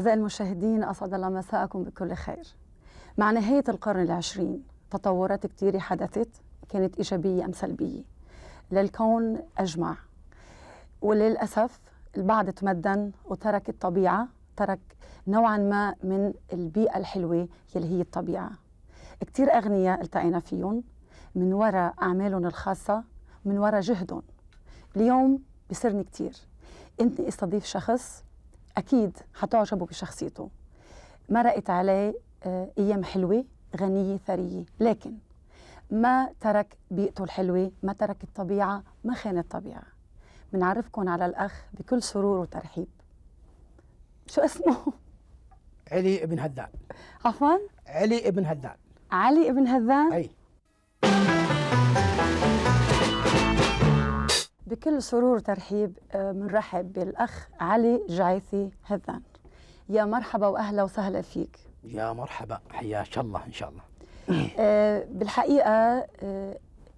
أعزائي المشاهدين، أسعد الله مساءكم بكل خير. مع نهاية القرن العشرين تطورات كثيرة حدثت، كانت إيجابية أم سلبية للكون أجمع، وللأسف البعض تمدن وترك الطبيعة، ترك نوعا ما من البيئة الحلوة يلي هي الطبيعة. كثير أغنياء التقينا فيهم من وراء أعمالهم الخاصة، من وراء جهدهم. اليوم بيسرني كثير أني استضيف شخص أكيد حتعجبوا بشخصيته، مرقت عليه أيام حلوة، غنية، ثرية، لكن ما ترك بيئته الحلوة، ما ترك الطبيعة، ما خان الطبيعة. بنعرفكم على الأخ بكل سرور وترحيب. شو اسمه؟ علي ابن هدان. عفوا؟ علي ابن هدان. علي ابن هدان؟ أي. بكل سرور وترحيب بنرحب بالأخ علي جعيثي هدان. يا مرحبا وأهلا وسهلا فيك. يا مرحبا، حياك الله. إن شاء الله. بالحقيقة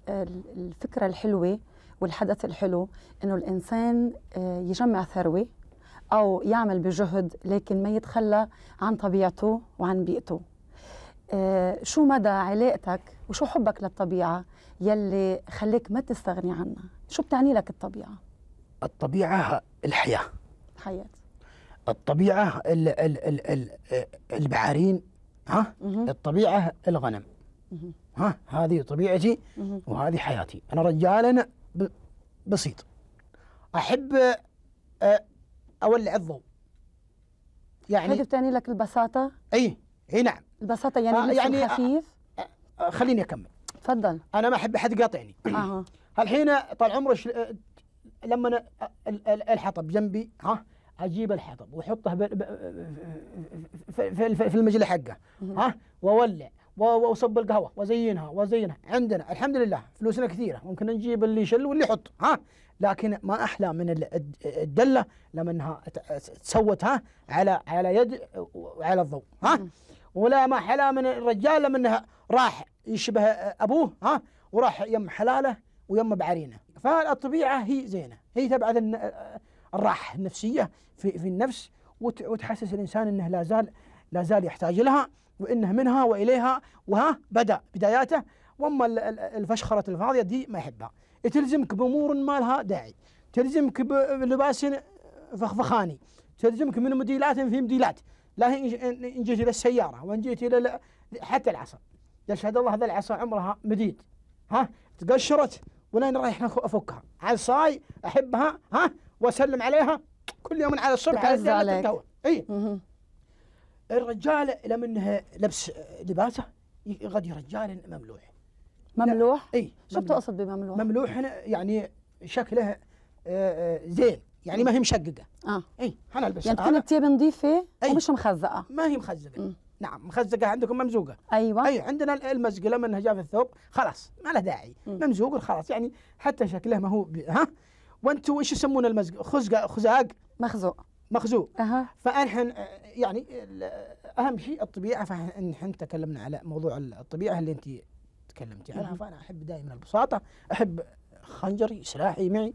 الفكرة الحلوة والحدث الحلو إنه الإنسان يجمع ثروة أو يعمل بجهد، لكن ما يتخلى عن طبيعته وعن بيئته. شو مدى علاقتك وشو حبك للطبيعة يلي خليك ما تستغني عنها؟ شو بتعني لك الطبيعة؟ الطبيعة الحياة. حياة. الطبيعة البحرين، ها؟ الطبيعة الغنم، ها؟ هذه طبيعتي وهذه حياتي. أنا رجال بسيط، أحب أولع الضوء. يعني هذه بتعني لك البساطة؟ أي نعم، البساطة يعني خفيف. خليني أكمل. تفضل. أنا ما أحب أحد يقاطعني. هالحين طال عمرك لما الحطب جنبي، ها؟ اجيب الحطب واحطه في المجلة حقه، ها؟ واولع واصب القهوه وازينها. عندنا الحمد لله فلوسنا كثيره، ممكن نجيب اللي يشل واللي يحط، ها؟ لكن ما احلى من الدله لما انها تسوت، ها؟ على يد وعلى الضوء، ها؟ ولا ما حلا من الرجال لما انها راح يشبه ابوه، ها؟ وراح يم حلاله ويم بعرينه. فالطبيعه هي زينه، هي تبعث الراحة النفسية في النفس، وتحسس الإنسان أنه لا زال يحتاج لها، وأنه منها وإليها، وها بدأ بداياته. وأما الفشخرة الفاضية دي ما يحبها، تلزمك بأمور ما لها داعي، تلزمك بلباس فخفخاني، تلزمك من مديلات في مديلات. لا إن جيت إلى السيارة وإن جيت إلى حتى العصا، يشهد الله هذا العصا عمرها مديد، ها؟ تقشرت ولين رايح أفكها. عصاي أحبها، ها؟ واسلم عليها كل يوم على الصبح على التهوى. اي الرجال لما انه لبس لباسه غادي رجال مملوح. مملوح؟ اي. شو بتقصد بمملوح؟ مملوح يعني شكله زين، يعني ما هي مشققه. اي انا البس يعني تكون الثياب نظيفه ومش مخزقه. ما هي مخزقه. نعم، مخزقه عندكم ممزوقه. ايوه. اي عندنا المزق لما انه جاب الثوب خلاص ما له داعي، ممزوق خلاص، يعني حتى شكله ما هو ها. وانتم ايش يسمون المزق؟ خزقه، خزاق، مخزوق. فالحين يعني اهم شيء الطبيعه، فنحن تكلمنا على موضوع الطبيعه اللي انت تكلمتي عنها. فانا احب دائما البساطه، احب خنجري، سلاحي معي،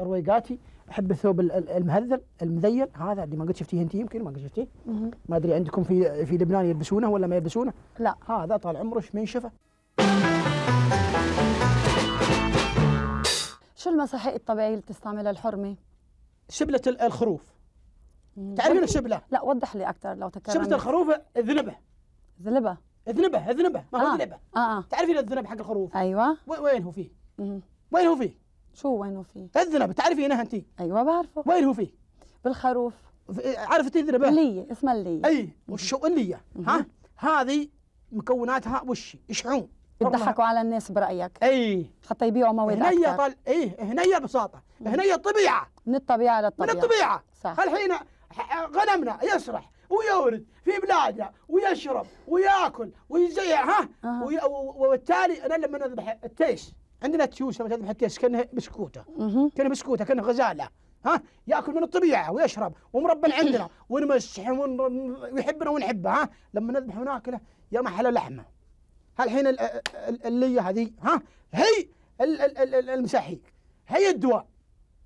رويقاتي، احب الثوب المهذل المذيل، هذا اللي ما قد شفتيه انت، يمكن ما قد شفتيه. ما ادري عندكم في لبنان يلبسونه ولا ما يلبسونه؟ لا، هذا طال عمرك منشفه. شو المساحيق الطبيعية اللي بتستعملها الحرمة؟ شبلة الخروف. تعرفين الشبلة؟ لا، وضح لي أكثر لو تكرمت. شبلة الخروف الذنبة. ذنبة؟ الذنبة، ما هو ذنبة. تعرفين الذنب حق الخروف؟ أيوه. وين هو فيه؟ وين هو فيه؟ شو وين هو فيه؟ الذنبة تعرفينها أنت؟ أيوه بعرفه. وين هو فيه؟ بالخروف. عرفتي الذنبة؟ اللية، اسمها اللية. أي، وشو اللية؟ ها؟ هذه مكوناتها وش؟ شحوم. يضحكوا على الناس برأيك؟ اي، حتى يبيعوا مواد أكثر. هنيا طال، اي هنيا بساطة، هنيا الطبيعة، من الطبيعة للطبيعة. من الطبيعة، صح. الحين غنمنا يسرح ويورد في بلادنا ويشرب وياكل ويزيع، ها؟ وبالتالي انا لما اذبح التيس، عندنا تيوس لما تذبح التيس كانه بسكوته، كانه غزالة، ها؟ ياكل من الطبيعة ويشرب ومربى عندنا ونمسح ويحبنا ونحبه، ها؟ لما نذبح وناكله يا محلى لحمه. هالحين اللي هذه، ها؟ هي المساحيق، هي الدواء،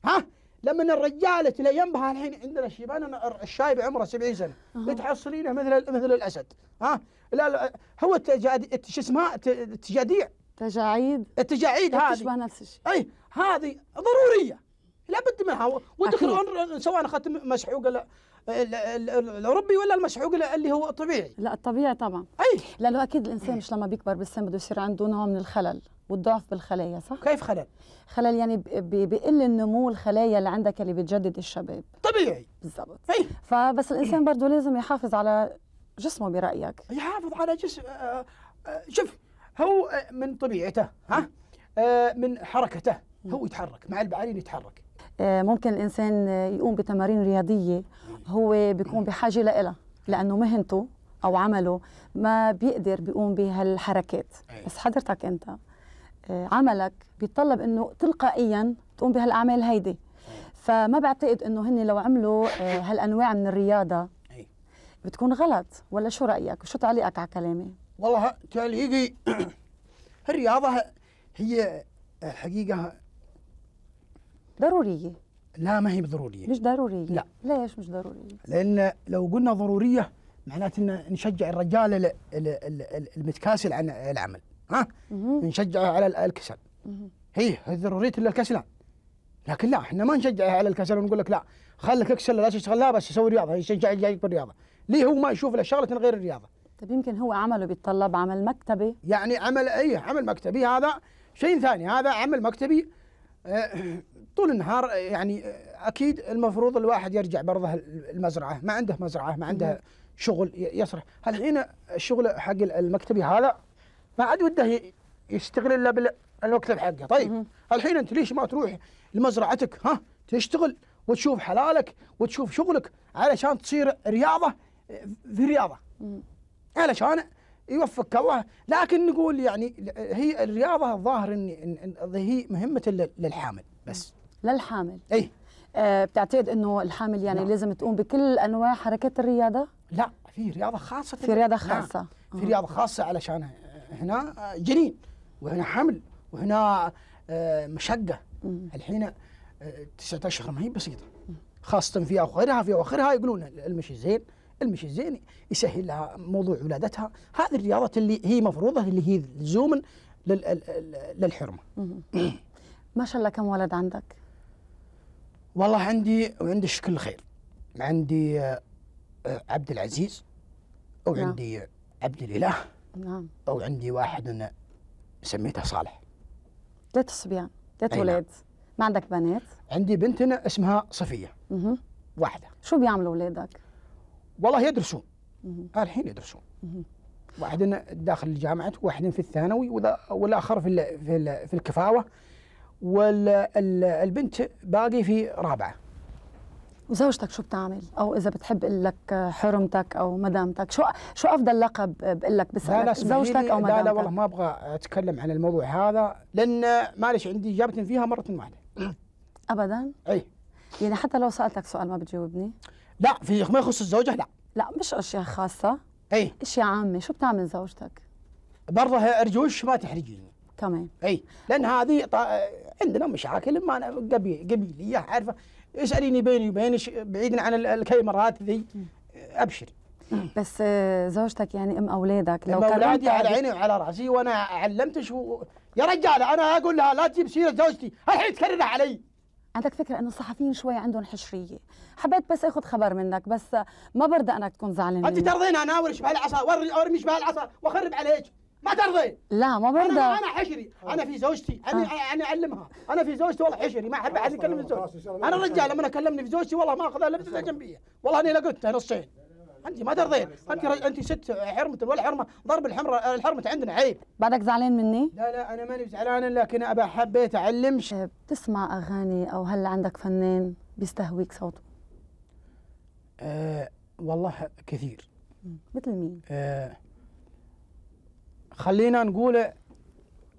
ها؟ لما الرجال اللي ينبها الحين عندنا شيبان الشايب عمره 70 سنه بتحصلينه مثل الاسد. ها لا, لا هو شو اسمها التجاديع التجاعيد هذه تشبه نفس الشيء. اي هذه ضروريه لابد منها. وتخلون سواء اخذت مسحوق الاوروبي ولا المسحوق اللي هو طبيعي. لا الطبيعي طبعا. اي لانه اكيد الانسان مش لما بيكبر بالسن بده يصير عنده نوع من الخلل والضعف بالخلايا صح؟ كيف خلل؟ خلل يعني بقل النمو الخلايا اللي عندك اللي بتجدد الشباب. طبيعي. بالضبط. اي فبس الانسان برضه لازم يحافظ على جسمه برايك. يحافظ على جسم شوف هو من طبيعته ها من حركته هو يتحرك مع البعالين يتحرك. ممكن الانسان يقوم بتمارين رياضيه هو بيكون بحاجه لها لانه مهنته او عمله ما بيقدر بيقوم بهالحركات. بس حضرتك انت عملك بيتطلب انه تلقائيا تقوم بهالاعمال هيدي. فما بعتقد انه هن لو عملوا هالانواع من الرياضه بتكون غلط. ولا شو رايك؟ شو تعليقك على كلامي؟ والله تعليقي الرياضه هي حقيقه ضروريه. لا ما هي ضروريه. مش ضروريه. لا ليش مش ضروريه؟ لان لو قلنا ضروريه معناته ان نشجع الرجال المتكاسل عن العمل. ها نشجعه على الكسل. هي ضروريه الكسلان. لكن لا احنا ما نشجعه على الكسل ونقول لك لا خليك اكسل لا تشتغل لا بس سوي رياضه. يشجع الجاي بالرياضه. ليه هو ما يشوف له شغله غير الرياضه؟ طيب يمكن هو عمله بيتطلب عمل مكتبي. يعني عمل اي عمل مكتبي هذا شيء ثاني. هذا عمل مكتبي طول النهار يعني اكيد المفروض الواحد يرجع برضه المزرعه. ما عنده مزرعه ما عنده شغل يصرف. الحين الشغل حق المكتبي هذا ما عاد وده يشتغل الا بالمكتب حقه. طيب الحين انت ليش ما تروح لمزرعتك ها تشتغل وتشوف حلالك وتشوف شغلك علشان تصير رياضه في رياضه علشان يوفقك الله. لكن نقول يعني هي الرياضه الظاهر ان هي مهمه للحامل بس. للحامل اي بتعتقد انه الحامل يعني نعم. لازم تقوم بكل انواع حركات الرياضه؟ لا في رياضه خاصه. في رياضه خاصه نعم. في رياضه خاصه علشان هنا جنين وهنا حمل وهنا مشقه. الحين 9 أشهر ما هي بسيطه خاصه في اواخرها. في اواخرها يقولون المشي زين. المشي زين يسهل لها موضوع ولادتها. هذه الرياضة اللي هي مفروضة اللي هي لزوما للحرمة. ما شاء الله كم ولد عندك؟ والله عندي وعندش كل خير. عندي عبد العزيز وعندي عبد الإله نعم وعندي واحد أنا سميته صالح. 3 صبيان 3 ولاد. ما عندك بنات؟ عندي بنت أنا اسمها صفية واحدة. شو بيعملوا ولادك؟ والله يدرسون الحين يدرسون. واحد داخل الجامعة واحد في الثانوي والآخر في الكفاوة والبنت باقي في 4. وزوجتك شو بتعمل؟ أو إذا بتحب أقول لك حرمتك أو مدامتك شو أفضل لقب بقول لك بسألك زوجتك أو مدامتك؟ لا والله ما أبغى أتكلم عن الموضوع هذا لأن ماليش عندي إجابة فيها مرة واحدة. أبدا؟ أي يعني حتى لو سألتك سؤال ما بتجاوبني؟ لا في ما يخص الزوجة لا مش أشياء خاصة. أي أشياء عامة. شو بتعمل زوجتك؟ برضه أرجوش ما تحرجيني كمان. أي لأن هذه عندنا مشاكل ما أنا قبيلية عارفة. اسأليني بيني وبينش بعيدا عن الكاميرات ذي. أبشري. بس زوجتك يعني أم أولادك لو كانت أولادي على عيني وعلى رأسي وأنا علمتش يا رجال أنا أقول لها لا تجيب سيرة زوجتي الحين تكررها علي. عندك فكرة إنه الصحفيين شوي عندهم حشرية. حبيت بس آخذ خبر منك بس ما برضى أنك تكون زعلان. أنت ترضين أنا أورش بهالعصا وأرميش بهالعصا وأخرب عليك؟ ما ترضين. لا ما برضى. أنا حشري. أنا في زوجتي أنا أعلمها. أنا في زوجتي والله حشري ما أحب أحد يكلمني في زوجتي. أنا الرجال لما كلمني في زوجتي والله ما أخذها إلا بتسع جنبية. والله أنا لقيتها نصين. أنت ما ترضين. أنت ست حرمة ولا حرمة ضرب الحمرة الحرمة عندنا عيب. بعدك زعلان مني؟ لا أنا ماني زعلان لكن أبى حبيت أعلمش. بتسمع أغاني أو هل عندك فنان بيستهويك صوته؟ والله كثير. مثل مين؟ خلينا نقول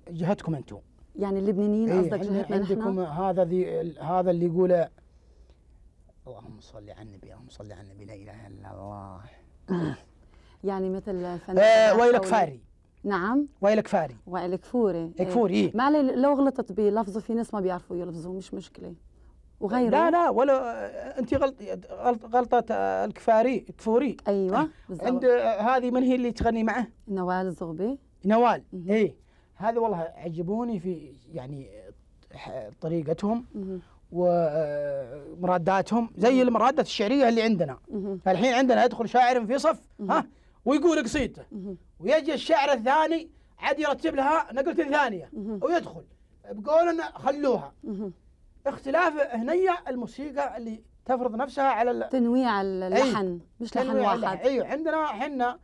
جهتكم أنتم. يعني اللبنانيين قصدك جهتنا عندكم هذا اللي يقوله اللهم صل على النبي اللهم صل على النبي لا اله الا الله. يعني مثل فنان وائل كفوري. نعم وائل كفوري. وائل كفوري. كفوري. ما عليه لو غلطت بلفظه في ناس ما بيعرفوا يلفظوه مش مشكله. وغيره. لا لا، ولا انت غلطه الكفوري. ايوه عند هذه من هي اللي تغني معه؟ نوال الزغبي. نوال اي، هذا والله عجبوني في يعني طريقتهم ومراداتهم زي المرادات الشعريه اللي عندنا. الحين عندنا يدخل شاعر في صف ها ويقول قصيدته، ويجي الشاعر الثاني عاد يرتب لها نقلة ثانيه ويدخل بقولنا خلوها. اختلاف هنية الموسيقى اللي تفرض نفسها على تنويع اللحن. أي. مش لحن واحد. ايوه عندنا احنا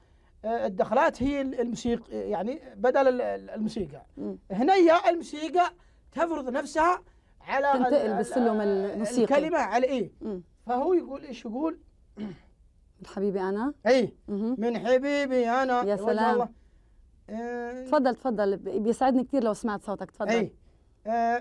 الدخلات هي الموسيقى يعني بدل الموسيقى. هنية الموسيقى تفرض نفسها على تنتقل بالسلم الموسيقي الكلمة على ايه. فهو يقول ايش يقول؟ من حبيبي انا. اي من حبيبي انا. يا سلام. تفضل تفضل، بيسعدني كثير لو سمعت صوتك. تفضل. اي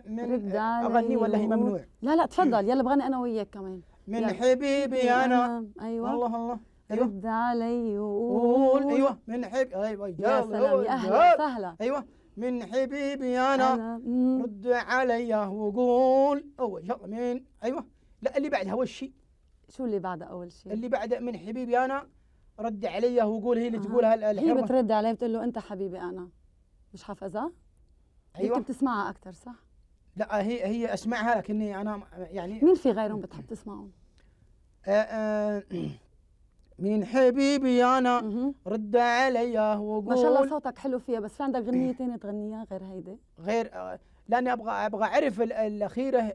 من اغني ولا هي ممنوع؟ لا لا تفضل، يلا بغني انا وياك كمان. من يلا. حبيبي انا. ايوه الله الله. أيوة. رد علي وقول. ايوه من حبيبي. ايوه يا سلام، يا اهلا وسهلا. ايوه من حبيبي انا رد علي وقول. اول يلا من ايوه لا اللي بعدها اول شيء. شو اللي بعدها اول شيء؟ اللي بعد من حبيبي انا رد علي وقول، هي اللي تقولها الحين. هي بترد عليه بتقول له انت حبيبي انا. مش حافظها؟ أيوة. كنت بتسمعها أكثر صح؟ لا هي أسمعها، لكني أنا يعني مين في غيرهم بتحب تسمعهم؟ من حبيبي أنا رد عليا وقول. ما شاء الله صوتك حلو فيها، بس في عندك غنية ثانية تغنيها غير هيدي؟ غير لأني أبغى أعرف الأخيرة.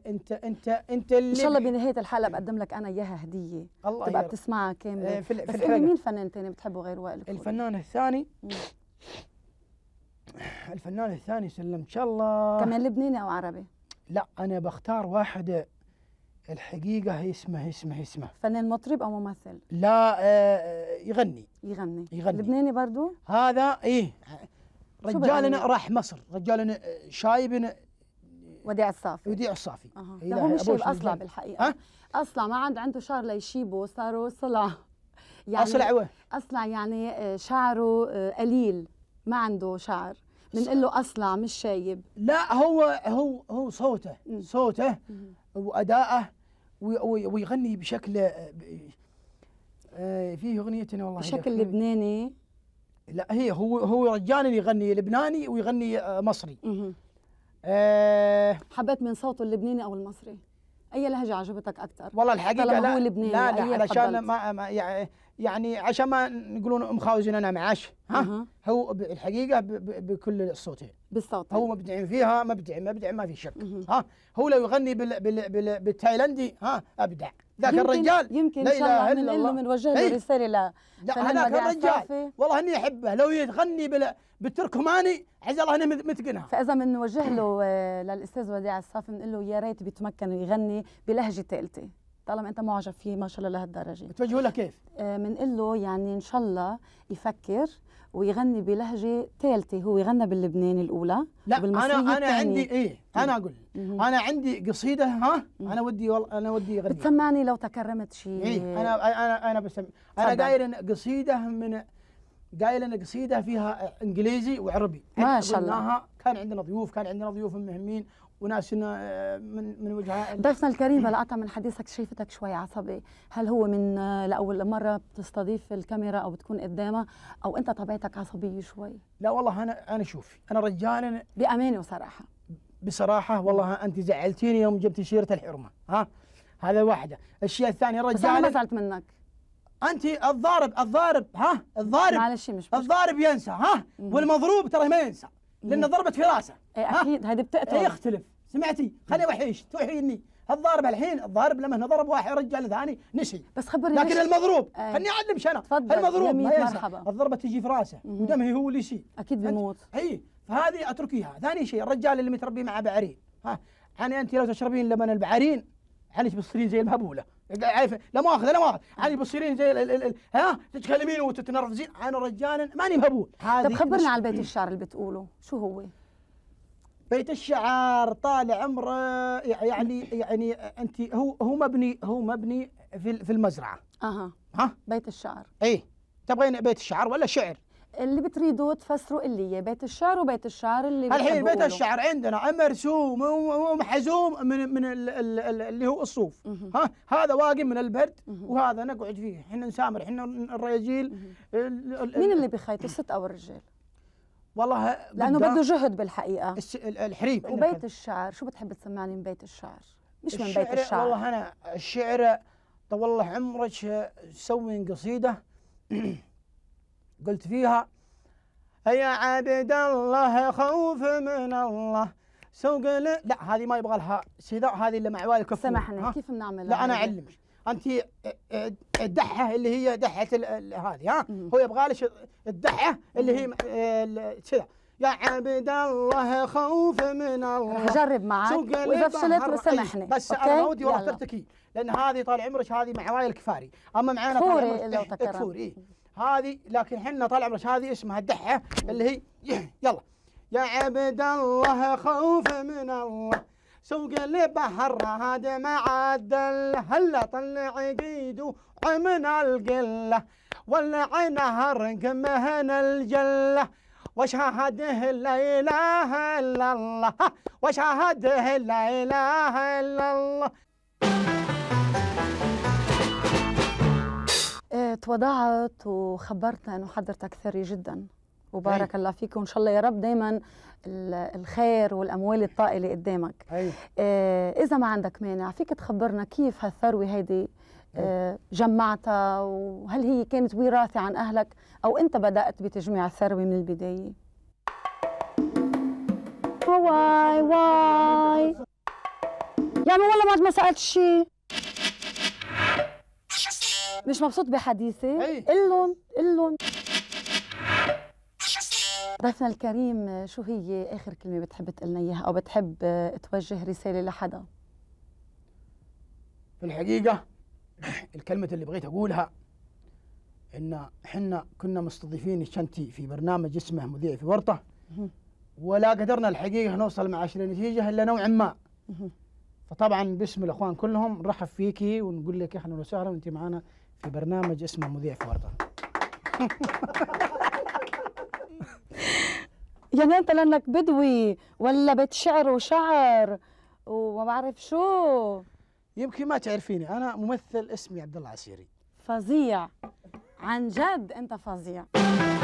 أنت اللي إن شاء الله بنهاية الحلقة بقدم لك أنا إياها هدية تبقى بتسمعها كاملة. بس قولي مين فنان ثاني بتحبه غير وائل كفوري؟ الفنان الثاني سلم ان شاء الله. كمان لبناني او عربي؟ لا انا بختار واحد الحقيقه هي اسمه فنان مطرب او ممثل؟ لا يغني. لبناني برضو هذا. ايه رجالنا راح مصر، رجالنا شايبنا وديع الصافي. إيه هو مش اصلع بالحقيقه. اصلع ما عنده شعر ليشيبه، صاروا صلع يعني اصلع يعني شعره قليل، ما عنده شعر، بنقول له اصلع مش شايب. لا هو صوته وادائه ويغني بشكل فيه اغنيتين والله بشكل لبناني. لا هو رجالي يغني لبناني ويغني مصري. حبيت من صوته اللبناني او المصري؟ اي لهجه عجبتك اكثر؟ والله الحقيقه لا هو لبناني. لا علشان ما يعني عشان ما نقولون مخاوزين انا معاش. هو الحقيقه بكل الصوتين. بالصوت هو مبدع فيها، مبدع ما في شك. هو لو يغني بالتايلندي ابدع ذاك الرجال. يمكن ان شاء الله بنقول له بنوجه له رساله. لا هذاك الرجال والله اني احبه، لو يغني بالتركماني عز الله اني متقنها. فاذا بنوجه له للاستاذ وديع الصافي بنقول له يا ريت بيتمكن ويغني بلهجه ثالثه. طالما انت معجب فيه ما شاء الله لهالدرجه. بتوجهوا له كيف؟ بنقول له يعني ان شاء الله يفكر ويغني بلهجه ثالثه. هو يغنى باللبناني الاولى. لا انا عندي ايه، انا اقول انا عندي قصيده. انا ودي اغني. بتسمعني لو تكرمت شيء؟ ايه انا بسمع. انا قايل قصيده فيها انجليزي وعربي. ما شاء الله. كان عندنا ضيوف مهمين وناس من وجهاء. ضيفنا الكريم بلقطة من حديثك شايفتك شوي عصبي، هل هو من لأول مرة بتستضيف الكاميرا أو بتكون قدامها أو أنت طبيعتك عصبية شوي؟ لا والله أنا شوفي أنا رجال بأمانة وصراحة. بصراحة والله أنت زعلتيني يوم جبتي سيرة الحرمة. هذا واحدة. الشيء الثاني رجال بس أنا ما زعلت منك. أنت الضارب الضارب معلش مش الضارب ينسى والمضروب ترى ما ينسى. لأنه ضربت في راسه. أكيد هذه بتقتل. يختلف سمعتي؟ خلي وحيش توحيني. الضارب الحين الضارب لما ضرب واحد رجال ثاني نسي. بس خبرني لكن المضروب خليني أعلمش أنا. المضروب ما ينسى. الضربة تجي في راسه ودمه هو اللي يسيل. أكيد بيموت. أي فهذه أتركيها. ثاني شيء الرجال اللي متربي مع بعرين. يعني أنت لو تشربين لبن البعرين عليك بتصيرين زي المهبولة. عارف لا مؤاخذة علي بتصيرين زي تتكلمين وتتنرفزين. انا رجالا ماني مهبول. طب خبرنا على بيت الشعر اللي بتقوله، شو هو؟ بيت الشعر طال عمره يعني انت هو مبني في المزرعة. بيت الشعر. ايه تبغين بيت الشعر ولا شعر؟ اللي بتريدوا تفسروا اللي هي بيت الشعر وبيت الشعر اللي الحين بيت الشعر عندنا مرسوم ومحزوم من اللي هو الصوف، ها هذا واقي من البرد وهذا نقعد فيه، احنا نسامر، احنا الرجال. مين اللي بيخيطوا، الست او الرجال؟ والله لانه بده جهد بالحقيقه. الحريم. وبيت الشعر شو بتحب تسمعني من بيت الشعر؟ مش من بيت الشعر. والله انا الشعر طول عمرك سوين قصيده قلت فيها: يا عبد الله خوف من الله سوق لا هذه ما يبغى لها سيداء، هذه اللي مع وائل كفوري. سمحني كيف بنعمل؟ لا انا اعلمك، انت الدحه اللي هي دحه هذه، ها هو يبغى لك الدحه اللي هي كذا: يا عبد الله خوف من الله. هجرب معك واذا فشلت وسامحني، بس انا ودي والله ترتكي، لان هذه طال عمرك هذه مع وائل كفوري، اما معنا كفوري لو تكرر هذه، لكن احنا طال عمرك هذه اسمها الدحه اللي هي يلا: يا عبد الله خوف من الله سوق البحر هذا معدل، هلا طلع ايده من القله ولع نهر كمهن الجله، وشهاده لا اله الا الله، وشهاده لا اله الا الله. تواضعت وخبرتنا انه حضرتك ثري جدا وبارك الله فيك، وان شاء الله يا رب دائما الخير والاموال الطائله قدامك. اذا ما عندك مانع فيك تخبرنا كيف هالثروه هيدي جمعتها، وهل هي كانت وراثه عن اهلك او انت بدات بتجميع الثروه من البدايه؟ واي واي يا عمي والله ما سالت شيء، مش مبسوط بحديثي؟ قلن قلن. ضيفنا الكريم، شو هي اخر كلمه بتحب تقلنا اياها او بتحب توجه رساله لحدا؟ في الحقيقه الكلمه اللي بغيت اقولها ان احنا كنا مستضيفين الشنتي في برنامج اسمه مذيع في ورطه، ولا قدرنا الحقيقه نوصل معاش لنتيجه الا نوعا ما، فطبعا باسم الاخوان كلهم نرحب فيكي ونقول لك اهلا وسهلا، وانت معنا في برنامج اسمه مذيع في ورطه. يعني انت لانك بدوي ولا بتشعر وشعر وما بعرف شو؟ يمكن ما تعرفيني، انا ممثل اسمي عبد الله عسيري. فظيع عن جد، انت فظيع.